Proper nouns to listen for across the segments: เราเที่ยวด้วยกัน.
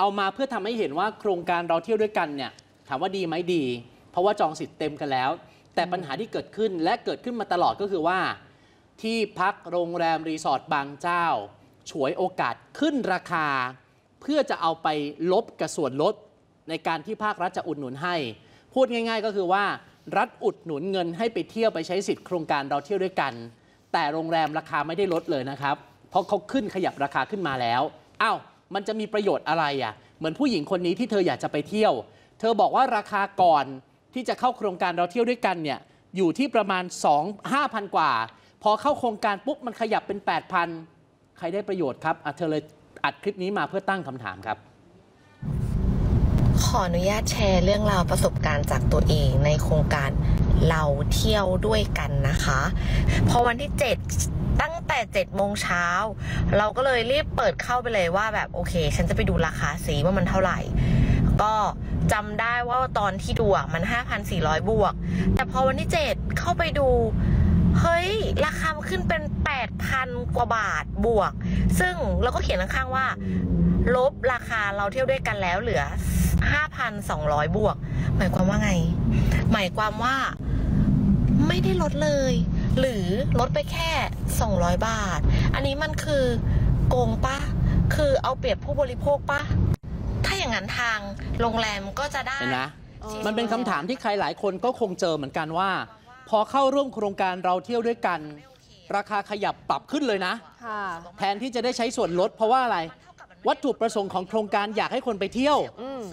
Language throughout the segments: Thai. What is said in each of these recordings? เอามาเพื่อทำให้เห็นว่าโครงการเราเที่ยวด้วยกันเนี่ยถามว่าดีไหมดีเพราะว่าจองสิทธิ์เต็มกันแล้วแต่ปัญหาที่เกิดขึ้นและเกิดขึ้นมาตลอดก็คือว่าที่พักโรงแรมรีสอร์ทบางเจ้าฉวยโอกาสขึ้นราคาเพื่อจะเอาไปลบกับส่วนลดในการที่ภาครัฐจะอุดหนุนให้พูดง่ายๆก็คือว่ารัฐอุดหนุนเงินให้ไปเที่ยวไปใช้สิทธิ์โครงการเราเที่ยวด้วยกันแต่โรงแรมราคาไม่ได้ลดเลยนะครับเพราะเขาขึ้นขยับราคาขึ้นมาแล้วอ้าวมันจะมีประโยชน์อะไรอ่ะเหมือนผู้หญิงคนนี้ที่เธออยากจะไปเที่ยวเธอบอกว่าราคาก่อนที่จะเข้าโครงการเราเที่ยวด้วยกันเนี่ยอยู่ที่ประมาณ 5,000 กว่าพอเข้าโครงการปุ๊บมันขยับเป็น 8,000 ใครได้ประโยชน์ครับเธอเลยอัดคลิปนี้มาเพื่อตั้งคำถามครับขออนุญาตแชร์เรื่องราวประสบการณ์จากตัวเองในโครงการเราเที่ยวด้วยกันนะคะพอวันที่7ตั้งแต่7โมงเช้าเราก็เลยรีบเปิดเข้าไปเลยว่าแบบโอเคฉันจะไปดูราคาสีว่ามันเท่าไหร่ก็จำได้ว่าตอนที่ดูมัน 5,400 บวกแต่พอวันที่7เข้าไปดูเฮ้ยราคามันขึ้นเป็น 8,000 กว่าบาทบวกซึ่งเราก็เขียนข้างๆว่าลบราคาเราเที่ยวด้วยกันแล้วเหลือ5,200 บวกหมายความว่าไงหมายความว่าไม่ได้ลดเลยหรือลดไปแค่200บาทอันนี้มันคือโกงปะคือเอาเปรียบผู้บริโภคปะถ้าอย่างนั้นทางโรงแรมก็จะได้นะมันเป็นคำถามที่ใครหลายคนก็คงเจอเหมือนกันว่าพอเข้าร่วมโครงการเราเที่ยวด้วยกันราคาขยับปรับขึ้นเลยนะแทนที่จะได้ใช้ส่วนลดเพราะว่าอะไรวัตถุประสงค์ของโครงการอยากให้คนไปเที่ยว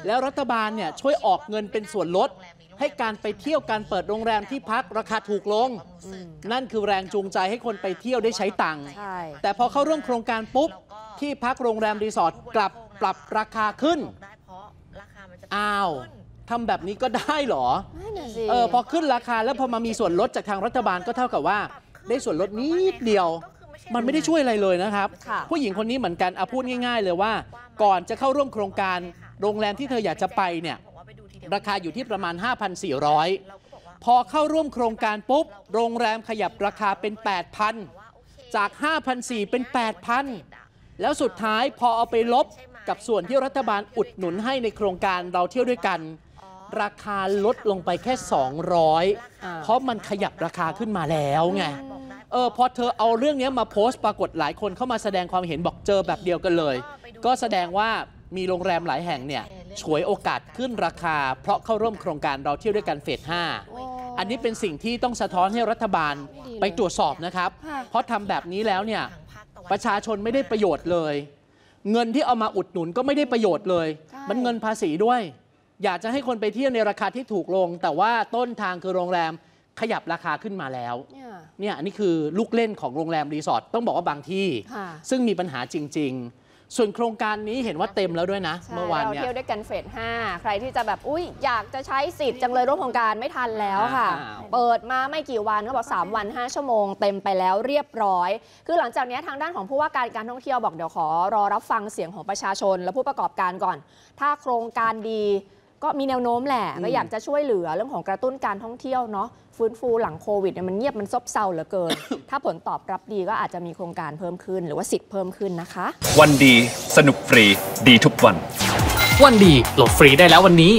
แล้วรัฐบาลเนี่ยช่วยออกเงินเป็นส่วนลดให้การไปเที่ยวการเปิดโรงแรมที่พักราคาถูกลงนั่นคือแรงจูงใจให้คนไปเที่ยวได้ใช้ตังค์แต่พอเข้าร่วมโครงการปุ๊บที่พักโรงแรมรีสอร์ทกลับปรับราคาขึ้นอ้าวทำแบบนี้ก็ได้หรอพอขึ้นราคาแล้วพอมามีส่วนลดจากทางรัฐบาลก็เท่ากับว่าได้ส่วนลดนิดเดียวมันไม่ได้ช่วยอะไรเลยนะครับผู้หญิงคนนี้เหมือนกันพูดง่ายๆเลยว่าก่อนจะเข้าร่วมโครงการโรงแรมที่เธออยากจะไปเนี่ยราคาอยู่ที่ประมาณ 5,400 พอเข้าร่วมโครงการปุ๊บโรงแรมขยับราคาเป็น 8,000 จาก 5,400 เป็น 8,000 แล้วสุดท้ายพอเอาไปลบกับส่วนที่รัฐบาลอุดหนุนให้ในโครงการเราเที่ยวด้วยกันราคาลดลงไปแค่200เพราะมันขยับราคาขึ้นมาแล้วไงพอเธอเอาเรื่องนี้มาโพสต์ปรากฏหลายคนเข้ามาแสดงความเห็นบอกเจอแบบเดียวกันเลยก็แสดงว่ามีโรงแรมหลายแห่งเนี่ยฉวยโอกาสขึ้นราคาเพราะเข้าร่วมโครงการเราเที่ยวด้วยกันเฟส 5อันนี้เป็นสิ่งที่ต้องสะท้อนให้รัฐบาลไปตรวจสอบนะครับเพราะทำแบบนี้แล้วเนี่ยประชาชนไม่ได้ประโยชน์เลยเงินที่เอามาอุดหนุนก็ไม่ได้ประโยชน์เลยมันเงินภาษีด้วยอยากจะให้คนไปเที่ยวในราคาที่ถูกลงแต่ว่าต้นทางคือโรงแรมขยับราคาขึ้นมาแล้วเนี่ยอันนี้คือลูกเล่นของโรงแรมรีสอร์ทต้องบอกว่าบางที่ซึ่งมีปัญหาจริงๆส่วนโครงการนี้เห็นว่าเต็มแล้วด้วยนะเมื่อวานเนี่ยเราเที่ยวด้วยกันเฟส 5ใครที่จะแบบอุ้ยอยากจะใช้สิทธิ์จังเลยร่วมโครงการไม่ทันแล้วค่ะเปิดมาไม่กี่วันก็บอก3วัน5ชั่วโมงเต็มไปแล้วเรียบร้อยคือหลังจากนี้ทางด้านของผู้ว่าการท่องเที่ยวบอกเดี๋ยวขอรอรับฟังเสียงของประชาชนและผู้ประกอบการก่อนถ้าโครงการดีก็มีแนวโน้มแหละก็อยากจะช่วยเหลือเรื่องของกระตุ้นการท่องเที่ยวเนาะฟื้นฟูหลังโควิดเนี่ยมันเงียบมันซบเซาเหลือเกิน ถ้าผลตอบรับดีก็อาจจะมีโครงการเพิ่มขึ้นหรือว่าสิทธิ์เพิ่มขึ้นนะคะวันดีสนุกฟรีดีทุกวันวันดีโหลดฟรีได้แล้ววันนี้